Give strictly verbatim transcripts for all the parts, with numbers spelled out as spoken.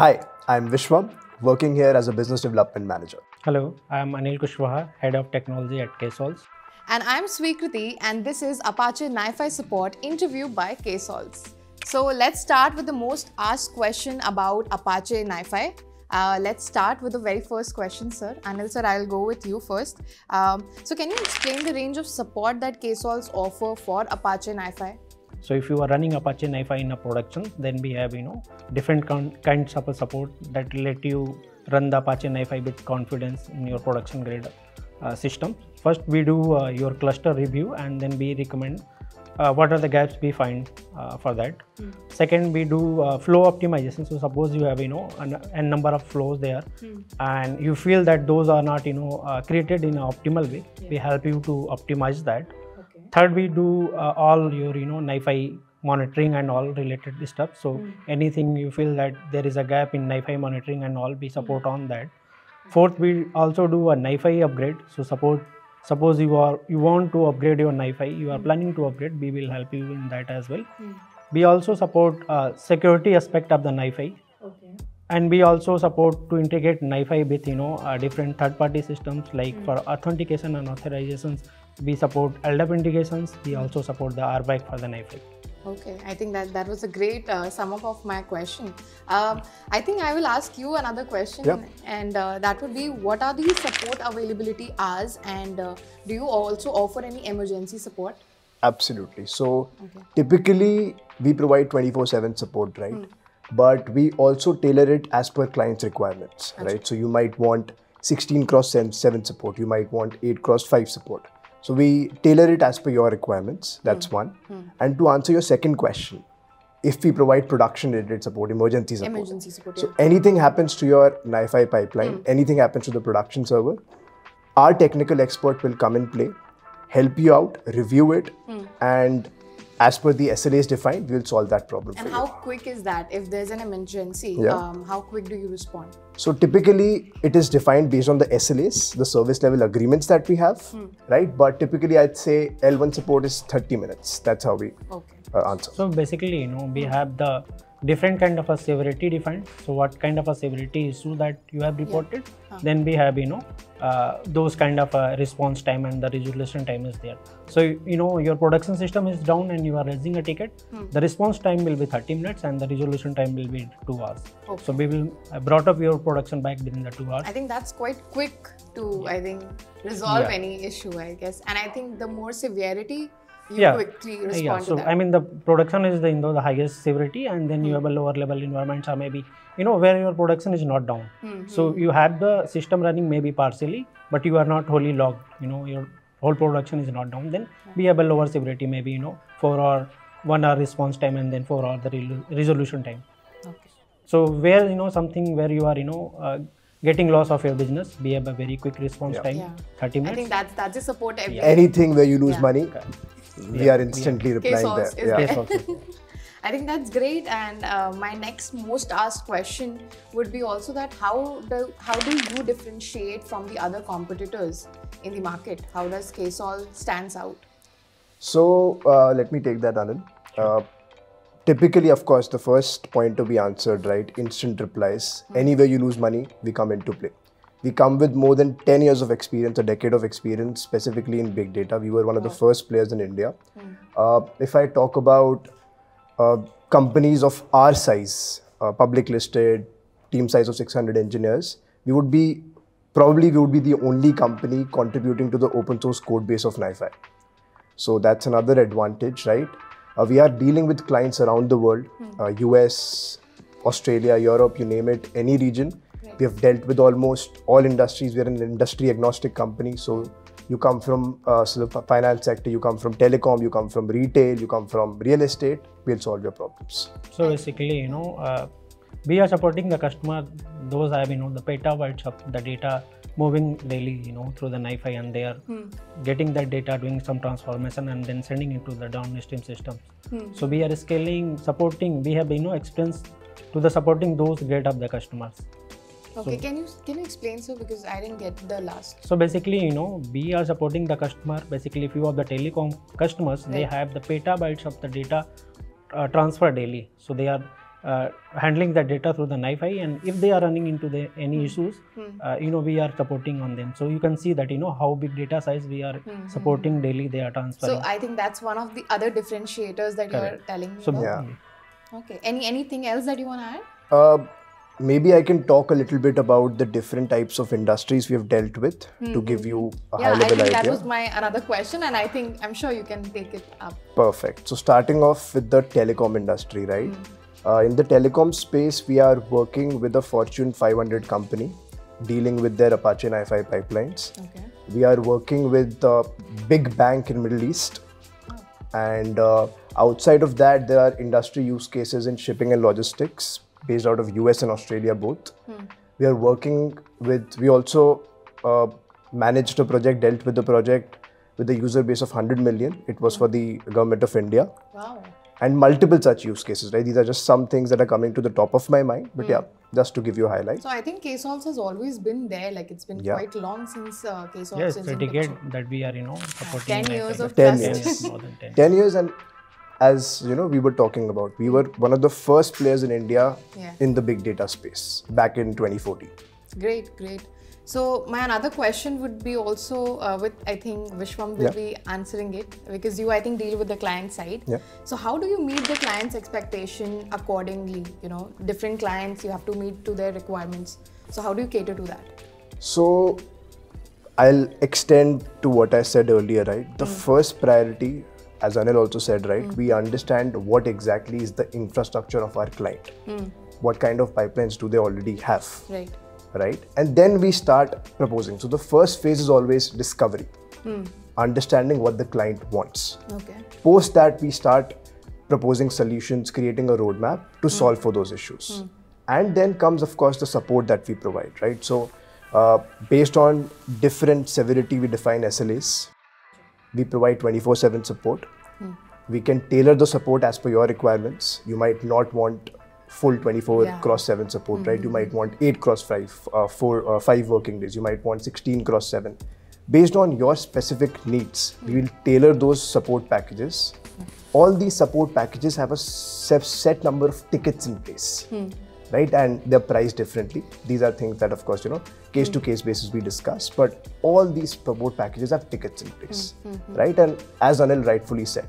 Hi, I'm Vishwam, working here as a Business Development Manager. Hello, I'm Anil Kushwaha, Head of Technology at Ksolves. And I'm Sweekriti, and this is Apache NiFi Support interview by Ksolves. So let's start with the most asked question about Apache NiFi. Uh, let's start with the very first question, sir. Anil sir, I'll go with you first. Um, so can you explain the range of support that Ksolves offer for Apache NiFi? So if you are running Apache NiFi in a production, then we have, you know, different kinds of support that let you run the Apache NiFi with confidence in your production grade uh, system. First, we do uh, your cluster review, and then we recommend uh, what are the gaps we find uh, for that. Mm. Second, we do uh, flow optimization. So suppose you have, you know, an, a number of flows there, mm. and you feel that those are not, you know, uh, created in an optimal way. Yeah. We help you to optimize that. Third, we do uh, all your, you know, NiFi monitoring and all related stuff. So mm. anything you feel that there is a gap in NiFi monitoring and all, we support mm. on that. Fourth, we also do a NiFi upgrade. So support, suppose you are you want to upgrade your NiFi, you are mm. planning to upgrade, we will help you in that as well. Mm. We also support uh, security aspect of the NiFi. Okay. And we also support to integrate NiFi with, you know, uh, different third-party systems, like mm. for authentication and authorizations. We support L D A P integrations. We mm. also support the R B A C for the NiFi. Okay, I think that that was a great uh, sum up of my question. Um, I think I will ask you another question, yep. and uh, that would be, what are the support availability hours, and uh, do you also offer any emergency support? Absolutely. So okay. typically we provide twenty-four seven support, right? Mm. But we also tailor it as per client's requirements, That's right? So you might want sixteen cross seven support, you might want eight cross five support. So we tailor it as per your requirements, that's mm. one. Mm. And to answer your second question, if we provide production-related support, emergency support. Emergency support, So yeah. anything happens to your NiFi pipeline, mm. anything happens to the production server, our technical expert will come in play, help you out, review it, mm. and as per the S L As defined, we'll solve that problem. And for how you. quick is that? If there's an emergency, yeah. um, how quick do you respond? So typically, it is defined based on the S L As, the service level agreements that we have, hmm. right? But typically, I'd say L one support is thirty minutes. That's how we okay. uh, answer. So basically, you know, we have the different kind of a severity defined. So what kind of a severity issue that you have reported, yeah. huh. then we have, you know, uh, those kind of a response time and the resolution time is there. So, you know, your production system is down and you are raising a ticket, hmm. the response time will be thirty minutes and the resolution time will be two hours. Okay. So we will uh, brought up your production back within the two hours. I think that's quite quick to, yeah. I think, resolve yeah. any issue, I guess. And I think the more severity, You yeah. quickly respond yeah. so, to that. I mean, the production is the, you know, the highest severity, and then mm. you have a lower level environments, or maybe, you know, where your production is not down. Mm-hmm. So you have the system running maybe partially, but you are not wholly logged, you know, your whole production is not down. Then yeah. we have a lower severity, maybe, you know, four or one hour response time, and then four hour the re resolution time. Okay. So where, you know, something where you are, you know, uh, getting loss of your business, we have a very quick response yeah. time, yeah. thirty minutes. I think that's, that's a support. Every yeah. Anything where you lose yeah. money. Okay. We yeah, are instantly yeah. replying there. Yeah. there. I think that's great. And uh, my next most asked question would be also that how do, how do you differentiate from the other competitors in the market? How does Ksolves stands out? So uh, let me take that, Anil. Uh, typically, of course, the first point to be answered, right? Instant replies. Hmm. Anywhere you lose money, we come into play. We come with more than ten years of experience, a decade of experience, specifically in big data. We were one of the first players in India. Mm. Uh, if I talk about uh, companies of our size, uh, public listed, team size of six hundred engineers, we would be, probably we would be the only company contributing to the open source code base of NiFi. So that's another advantage, right? Uh, we are dealing with clients around the world, mm. uh, U S, Australia, Europe, you name it, any region. We have dealt with almost all industries. We are an industry agnostic company. So you come from uh, sort of finance sector, you come from telecom, you come from retail, you come from real estate, we'll solve your problems. So basically, you know, uh, we are supporting the customer. Those have, you know, the petabytes of the data moving daily, you know, through the NiFi, and they are hmm. getting that data, doing some transformation and then sending it to the downstream systems. Hmm. So we are scaling, supporting, we have, you know, experience to the supporting those grade of the customers. Okay, so, can you can you explain, so because I didn't get the last. So basically, you know, we are supporting the customer. Basically, few of the telecom customers, right. they have the petabytes of the data uh, transfer daily. So they are uh, handling that data through the NiFi, and if they are running into the, any issues, mm-hmm. uh, you know, we are supporting on them. So you can see that, you know, how big data size we are mm-hmm. supporting daily, they are transferring. So I think that's one of the other differentiators that you are telling me. So, yeah. Okay. Any anything else that you want to add? Uh, Maybe I can talk a little bit about the different types of industries we have dealt with mm-hmm. to give you a yeah, high level idea. Yeah, I think idea. That was my another question, and I think I'm sure you can take it up. Perfect. So starting off with the telecom industry, right? Mm-hmm. Uh, in the telecom space, we are working with a Fortune five hundred company dealing with their Apache NiFi pipelines. Okay. We are working with a big bank in Middle East. Oh. And uh, outside of that, there are industry use cases in shipping and logistics, based out of U S and Australia both. Hmm. We are working with, we also uh, managed a project, dealt with the project with a user base of one hundred million. It was hmm. for the government of India. Wow. And multiple such use cases, right? These are just some things that are coming to the top of my mind, but hmm. yeah, just to give you a highlight. So I think Ksolves has always been there, like it's been yeah. quite long since uh, Ksolves yes, is in picture. Yes, it's a decade that we are, you know, supporting. Yeah, ten years of trust. ten years. More than ten years. ten years and as you know, we were talking about, we were one of the first players in India yeah. in the big data space back in twenty fourteen. Great, great. So my another question would be also uh, with, I think Vishwam will yeah. be answering it, because you, I think, deal with the client side. Yeah. So how do you meet the client's expectation accordingly? You know, different clients, you have to meet to their requirements. So how do you cater to that? So I'll extend to what I said earlier, right? The mm. first priority, as Anil also said, right, mm. we understand what exactly is the infrastructure of our client. Mm. What kind of pipelines do they already have, right? Right, and then we start proposing. So the first phase is always discovery, mm. understanding what the client wants. Okay. Post that, we start proposing solutions, creating a roadmap to mm. solve for those issues. Mm. And then comes, of course, the support that we provide, right? So uh, based on different severity, we define S L As. We provide twenty-four seven support. Hmm. We can tailor the support as per your requirements. You might not want full twenty-four yeah. cross seven support, mm-hmm. right? You might want eight cross five, uh, four, uh, five working days. You might want sixteen cross seven. Based on your specific needs, hmm. we will tailor those support packages. Hmm. All these support packages have a set number of tickets in place, hmm. right? And they're priced differently. These are things that, of course, you know, case to case basis we discuss, but all these support packages have tickets in place, mm-hmm. right? And as Anil rightfully said,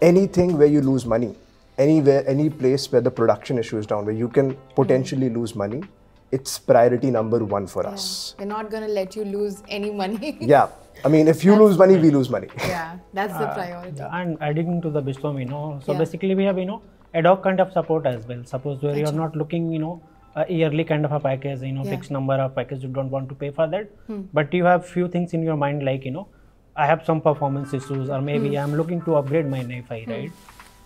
anything where you lose money, anywhere, any place where the production issue is down, where you can potentially lose money, it's priority number one for yeah. us. We're not going to let you lose any money. yeah. I mean, if you that's lose money, we lose money. Yeah, that's the priority. Uh, and adding to the Vishwam, you know, so yeah. basically we have, you know, ad hoc kind of support as well. Suppose where you are not looking, you know, a yearly kind of a package, you know, yeah. fixed number of packages, you don't want to pay for that. Hmm. But you have few things in your mind, like, you know, I have some performance issues, or maybe hmm. I'm looking to upgrade my NiFi, hmm. right?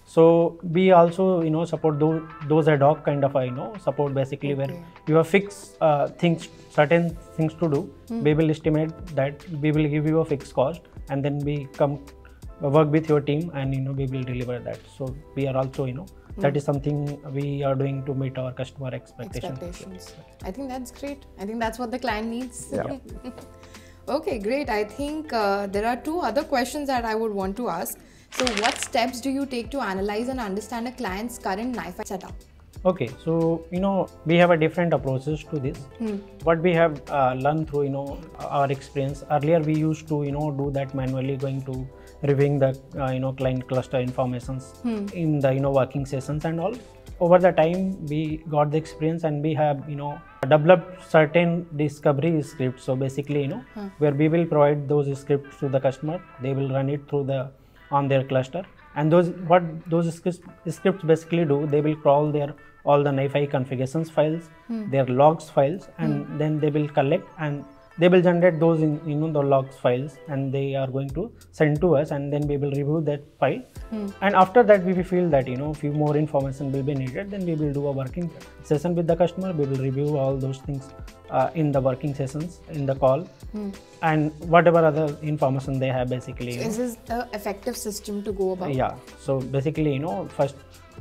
So we also, you know, support those, those ad hoc kind of, you know, support basically okay. where you have fixed uh, things, certain things to do. Hmm. We will estimate that, we will give you a fixed cost, and then we come work with your team, and, you know, we will deliver that. So we are also, you know, mm. that is something we are doing to meet our customer expectations. expectations. I think that's great. I think that's what the client needs. Yeah. Okay, great. I think uh, there are two other questions that I would want to ask. So what steps do you take to analyze and understand a client's current NiFi setup? Okay, so, you know, we have a different approaches to this. Hmm. What we have uh, learned through, you know, our experience. Earlier we used to, you know, do that manually, going to reviewing the, uh, you know, client cluster informations hmm. in the, you know, working sessions and all. Over the time, we got the experience, and we have, you know, developed certain discovery scripts. So basically, you know, hmm. where we will provide those scripts to the customer. They will run it through the, on their cluster. And those, what those scripts basically do, they will crawl their all the NiFi configurations files, hmm. their logs files, and hmm. then they will collect, and they will generate those in, you know, the logs files, and they are going to send to us, and then we will review that file. Hmm. And after that, we feel that, you know, few more information will be needed, then we will do a working session with the customer. We will review all those things uh, in the working sessions, in the call, hmm. and whatever other information they have basically. So is this the effective system to go about? Yeah. So basically, you know, first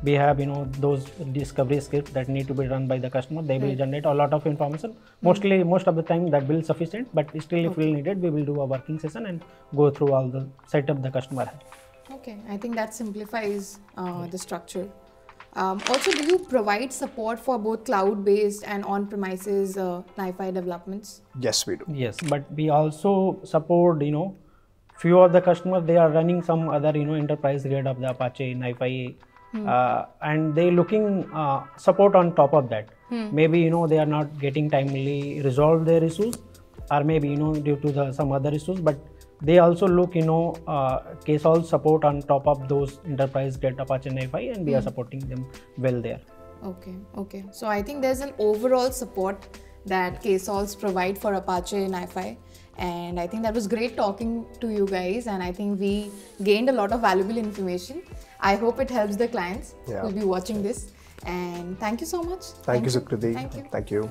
we have, you know, those discovery scripts that need to be run by the customer. They will mm. generate a lot of information. Mostly, mm. most of the time that will be sufficient, but still if okay. we need it, we will do a working session and go through all the setup the customer has. Okay, I think that simplifies uh, the structure. Um, also, do you provide support for both cloud-based and on-premises uh, NiFi developments? Yes, we do. Yes, but we also support, you know, few of the customers, they are running some other, you know, enterprise grade of the Apache NiFi, hmm. uh, and they looking uh, support on top of that. Hmm. Maybe, you know, they are not getting timely resolve their issues, or maybe, you know, due to the, some other issues, but they also look, you know, uh, Ksolves support on top of those enterprise grade Apache NiFi, and we mm. are supporting them well there. Okay, okay. So I think there's an overall support that Ksolves provide for Apache NiFi, and I think that was great talking to you guys, and I think we gained a lot of valuable information. I hope it helps the clients yeah. who will be watching this, and thank you so much. Thank, thank you, Sweekriti. Thank you. Thank you.